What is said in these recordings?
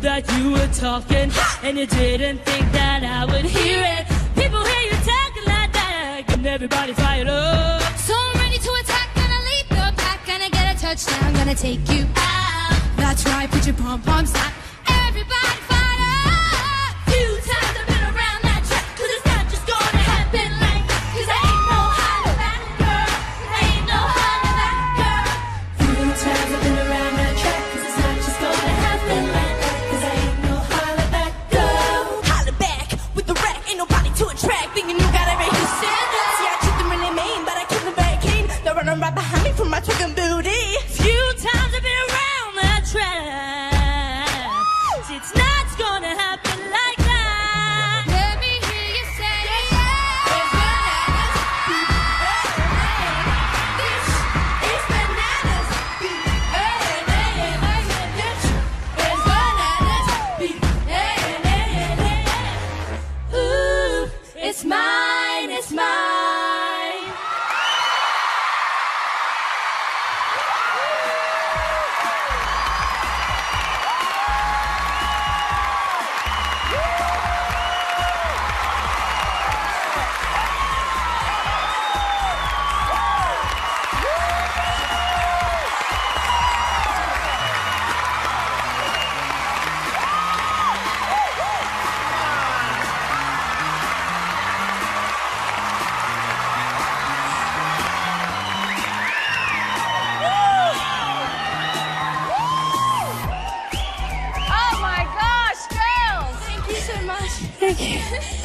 That you were talking, and you didn't think that I would hear it. People hear you talking like that, getting everybody fired up. So I'm ready to attack, gonna lead the pack, gonna get a touchdown, gonna take you out. That's right, put your pom-poms out. Everybody fired up. Few times I've been around that track, 'cause it's not just gonna happen like that. 'Cause I ain't no holler back girl, I ain't no holler back girl. Few times I've been around that track, 'cause it's not just gonna happen like that. Right behind me from my twig booty. Few times I've been around that track. Woo! It's not gonna happen like that. Let me hear you say it. It's bananas. It's bananas. Ooh, it's mine. It's mine.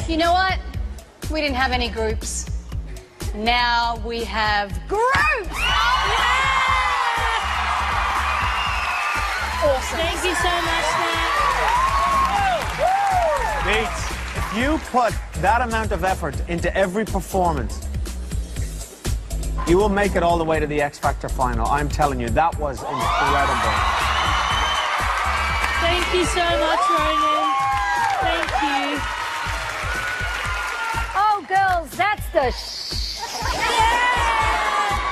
You know what? We didn't have any groups. Now we have groups! Yeah! Awesome. Thank you so much, Nat. Nate, if you put that amount of effort into every performance, you will make it all the way to the X Factor final. I'm telling you, that was incredible. Thank you so much, Ronan. Thank you. Girls, that's the sh. Yeah!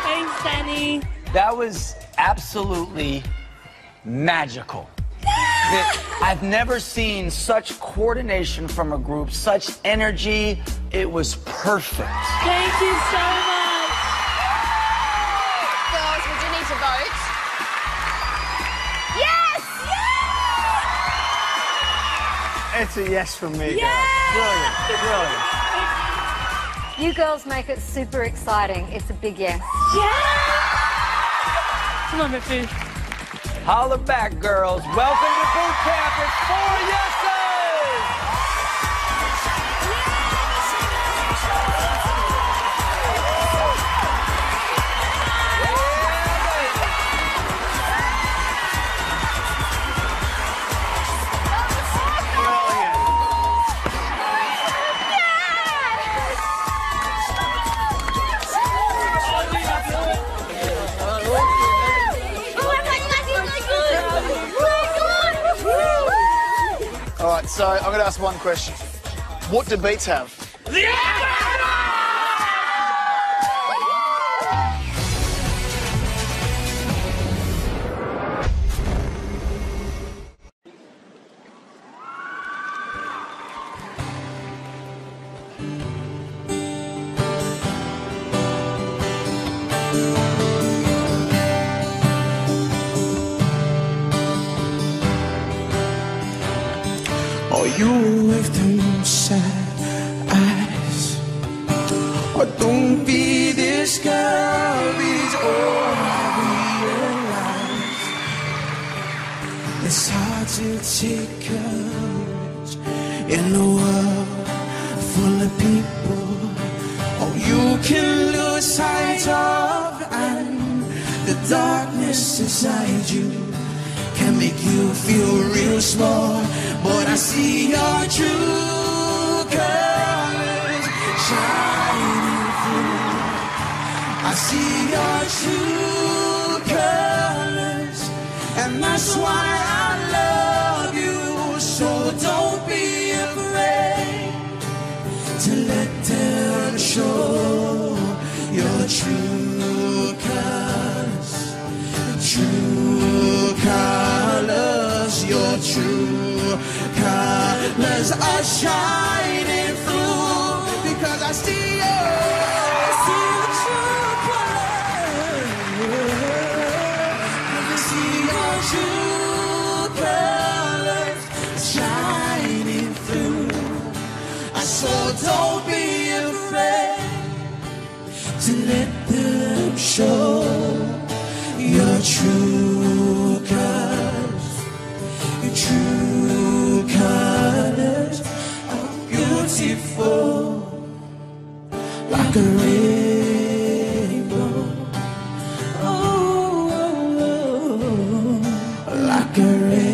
Thanks, Dannii. That was absolutely magical. I've never seen such coordination from a group, such energy. It was perfect. Thank you so much. Girls, would you need to vote? Yes! Yeah! It's a yes from me, yeah! Girls. Brilliant, brilliant. You girls make it super exciting. It's a big yes. Yeah! Come on, Miffy. Holla back, girls. Welcome to boot camp. It's 4 yeses! So I'm going to ask one question. What do beats have? The X You're with them sad eyes. Oh, don't be this girl, is all I realize. It's hard to take courage in a world full of people. Oh, you can lose sight of, and the darkness inside you can make you feel real small. But I see your true colors shining through. I see your true colors, and that's why I love you. So don't be afraid to let them show your true colors, true colors, your true. Colors are shining through because I see you. I see your true colors. I see your true colors shining through. So don't be afraid to let them show your true colors. Your true. Colors are beautiful, like a rainbow, oh, like a rainbow.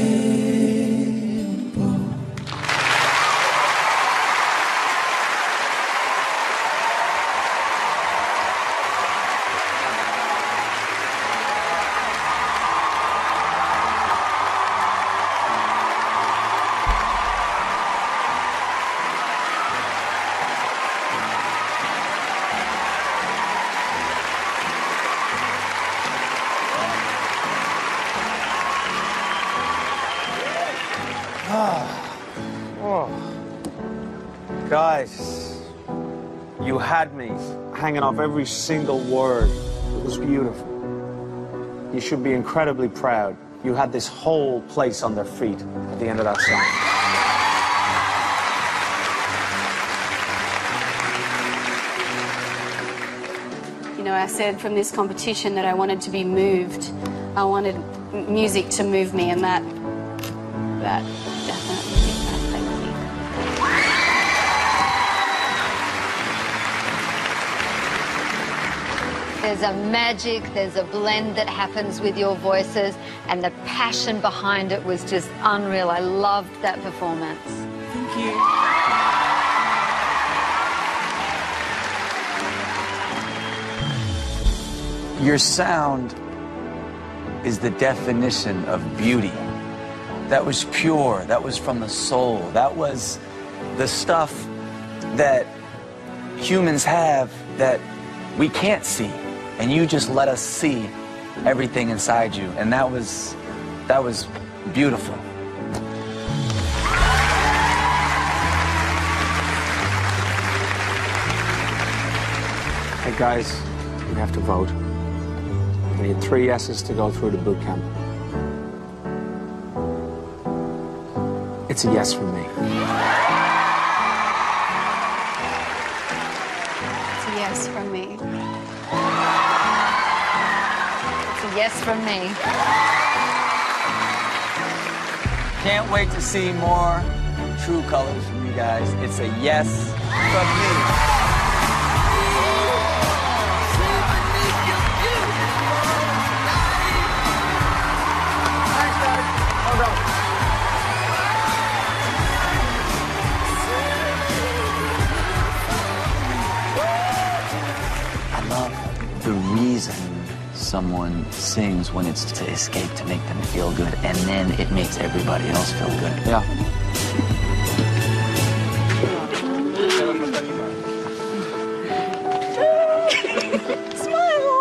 Guys, you had me hanging off every single word. It was beautiful. You should be incredibly proud. You had this whole place on their feet at the end of that song. You know, I said from this competition that I wanted to be moved. I wanted music to move me, and that definitely. There's a magic, there's a blend that happens with your voices, and the passion behind it was just unreal. I loved that performance. Thank you. Your sound is the definition of beauty. That was pure, that was from the soul, that was the stuff that humans have that we can't see. And you just let us see everything inside you. And that was beautiful. Hey guys, we have to vote. We need 3 yeses to go through to boot camp. It's a yes from me. It's a yes from me. Yes from me. Can't wait to see more true colors from you guys. It's a yes from me. Someone sings when it's to escape, to make them feel good, and then it makes everybody else feel good. Yeah. Smile.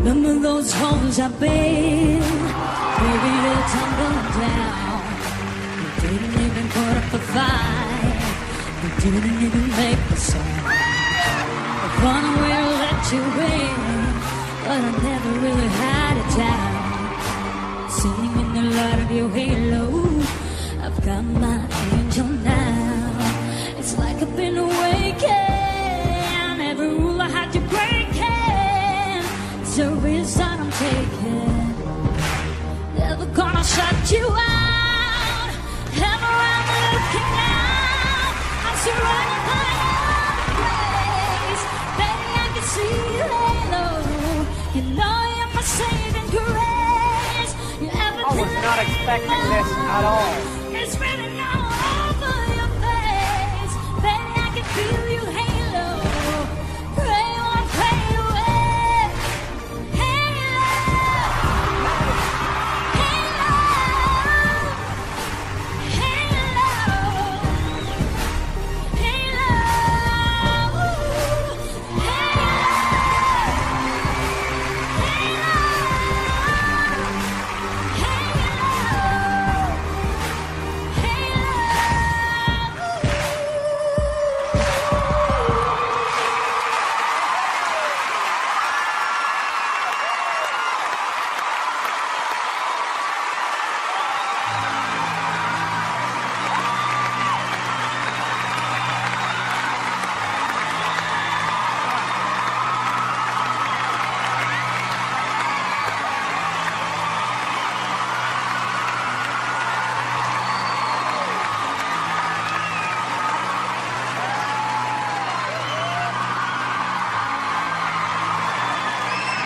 Remember those homes I bathed, baby, they tumbled down. We didn't even put up a fight. We didn't even make a sound. I wanna let you in, but I never really had a time. Sitting in the light of your halo, I've got my angel now. It's like I've been awakened. Every rule I had to break in. It's a risk that I'm taking. Never gonna shut you out. Ever I'm looking out, I'm surrounded by all the ways. Baby, I can see. expecting this at all. It's running all over your face. Baby, I can feel you halo. Pray one, pray away.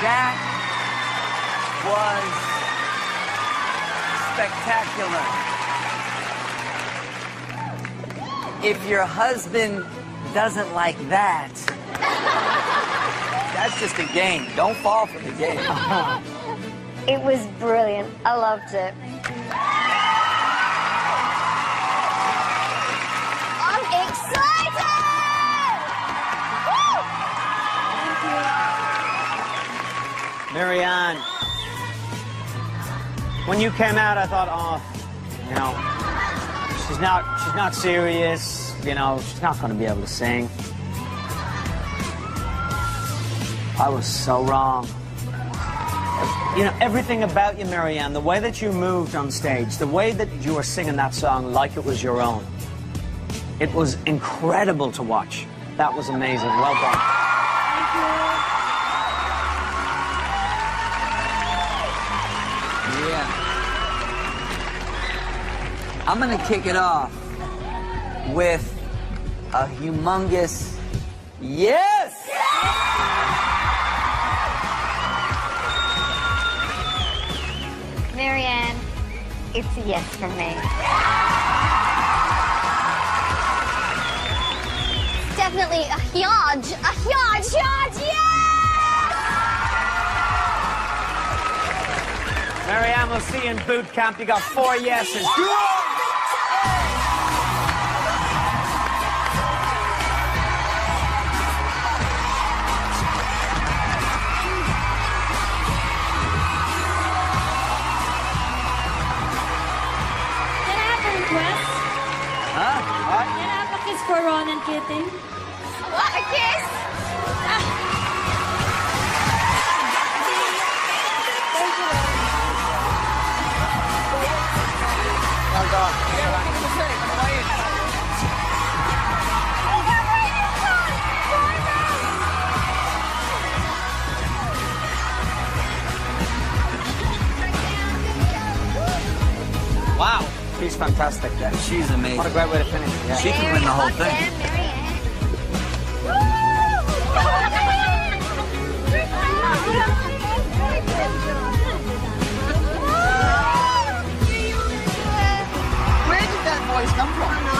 That was spectacular. If your husband doesn't like that, that's just a game. Don't fall for the game. It was brilliant. I loved it. I'm excited! Marianne, when you came out, I thought, oh, you know, she's not serious, you know, she's not going to be able to sing. I was so wrong. You know, everything about you, Marianne, the way that you moved on stage, the way that you were singing that song like it was your own, it was incredible to watch. That was amazing. Well done. I'm gonna kick it off with a humongous yes! Marianne, it's a yes from me. It's definitely a huge yes! Marianne, we'll see you in boot camp. You got 4 yeses. Can I have a kiss for Ronan Keating? What, a kiss? Well done. Yeah, what can you say? How are you? I got my new car! Wow. She's fantastic. Yeah. She's amazing. What a great way to finish. Yeah. She can win the whole thing. Where did that voice come from?